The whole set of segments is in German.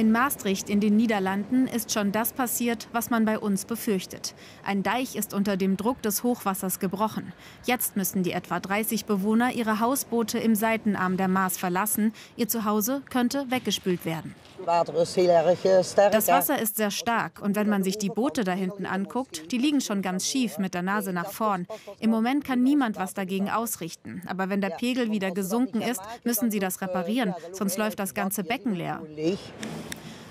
In Maastricht in den Niederlanden ist schon das passiert, was man bei uns befürchtet. Ein Deich ist unter dem Druck des Hochwassers gebrochen. Jetzt müssen die etwa 30 Bewohner ihre Hausboote im Seitenarm der Maas verlassen. Ihr Zuhause könnte weggespült werden. Das Wasser ist sehr stark und wenn man sich die Boote da hinten anguckt, die liegen schon ganz schief mit der Nase nach vorn. Im Moment kann niemand was dagegen ausrichten. Aber wenn der Pegel wieder gesunken ist, müssen sie das reparieren, sonst läuft das ganze Becken leer.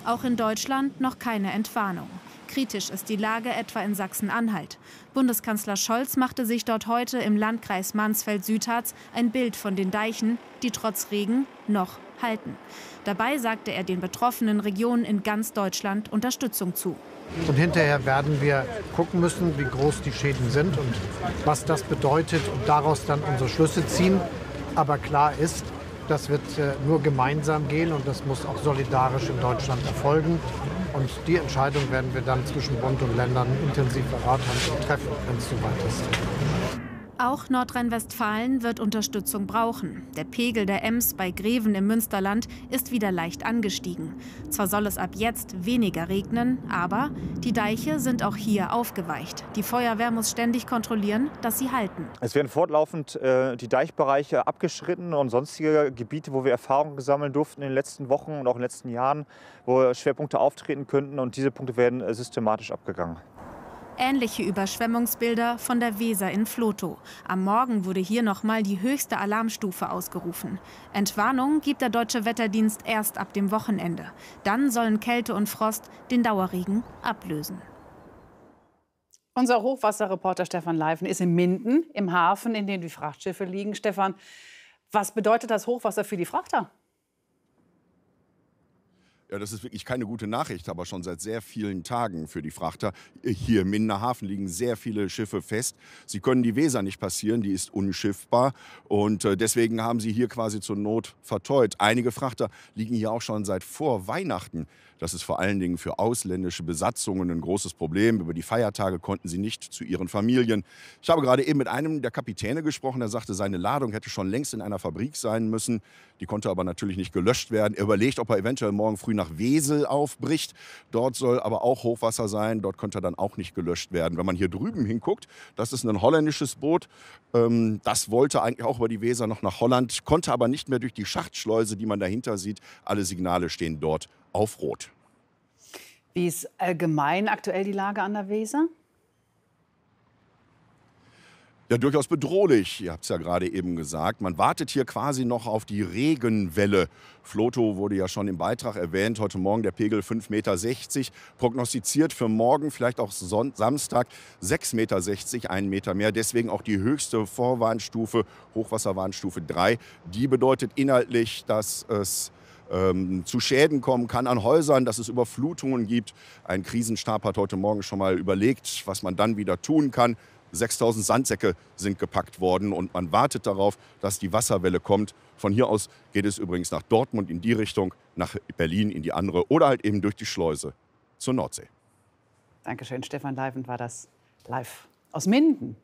Auch in Deutschland noch keine Entwarnung. Kritisch ist die Lage etwa in Sachsen-Anhalt. Bundeskanzler Scholz machte sich dort heute im Landkreis Mansfeld-Südharz ein Bild von den Deichen, die trotz Regen noch halten. Dabei sagte er den betroffenen Regionen in ganz Deutschland Unterstützung zu. Und hinterher werden wir gucken müssen, wie groß die Schäden sind und was das bedeutet und daraus dann unsere Schlüsse ziehen. Aber klar ist, das wird nur gemeinsam gehen und das muss auch solidarisch in Deutschland erfolgen. Und die Entscheidung werden wir dann zwischen Bund und Ländern intensiv beraten und treffen, wenn es soweit ist. Auch Nordrhein-Westfalen wird Unterstützung brauchen. Der Pegel der Ems bei Greven im Münsterland ist wieder leicht angestiegen. Zwar soll es ab jetzt weniger regnen, aber die Deiche sind auch hier aufgeweicht. Die Feuerwehr muss ständig kontrollieren, dass sie halten. Es werden fortlaufend die Deichbereiche abgeschritten und sonstige Gebiete, wo wir Erfahrungen gesammelt durften in den letzten Wochen und auch in den letzten Jahren, wo Schwerpunkte auftreten könnten. Und diese Punkte werden systematisch abgegangen. Ähnliche Überschwemmungsbilder von der Weser in Flotow. Am Morgen wurde hier nochmal die höchste Alarmstufe ausgerufen. Entwarnung gibt der Deutsche Wetterdienst erst ab dem Wochenende. Dann sollen Kälte und Frost den Dauerregen ablösen. Unser Hochwasserreporter Stefan Leifen ist in Minden, im Hafen, in dem die Frachtschiffe liegen. Stefan, was bedeutet das Hochwasser für die Frachter? Ja, das ist wirklich keine gute Nachricht, aber schon seit sehr vielen Tagen für die Frachter. Hier im Mindener Hafen liegen sehr viele Schiffe fest. Sie können die Weser nicht passieren, die ist unschiffbar. Und deswegen haben sie hier quasi zur Not verteut. Einige Frachter liegen hier auch schon seit vor Weihnachten. Das ist vor allen Dingen für ausländische Besatzungen ein großes Problem. Über die Feiertage konnten sie nicht zu ihren Familien. Ich habe gerade eben mit einem der Kapitäne gesprochen, der sagte, seine Ladung hätte schon längst in einer Fabrik sein müssen. Die konnte aber natürlich nicht gelöscht werden. Er überlegt, ob er eventuell morgen früh nach Wesel aufbricht. Dort soll aber auch Hochwasser sein. Dort könnte er dann auch nicht gelöscht werden. Wenn man hier drüben hinguckt, das ist ein holländisches Boot. Das wollte eigentlich auch über die Weser noch nach Holland, konnte aber nicht mehr durch die Schachtschleuse, die man dahinter sieht. Alle Signale stehen dort auf Rot. Wie ist allgemein aktuell die Lage an der Weser? Ja, durchaus bedrohlich. Ihr habt es ja gerade eben gesagt. Man wartet hier quasi noch auf die Regenwelle. Flotow wurde ja schon im Beitrag erwähnt. Heute Morgen der Pegel 5,60 Meter. Prognostiziert für morgen, vielleicht auch Samstag, 6,60 Meter, 1 Meter mehr. Deswegen auch die höchste Vorwarnstufe, Hochwasserwarnstufe 3. Die bedeutet inhaltlich, dass es zu Schäden kommen kann an Häusern, dass es Überflutungen gibt. Ein Krisenstab hat heute Morgen schon mal überlegt, was man dann wieder tun kann. 6.000 Sandsäcke sind gepackt worden und man wartet darauf, dass die Wasserwelle kommt. Von hier aus geht es übrigens nach Dortmund in die Richtung, nach Berlin in die andere oder halt eben durch die Schleuse zur Nordsee. Dankeschön, Stefan Leifen war das live aus Minden.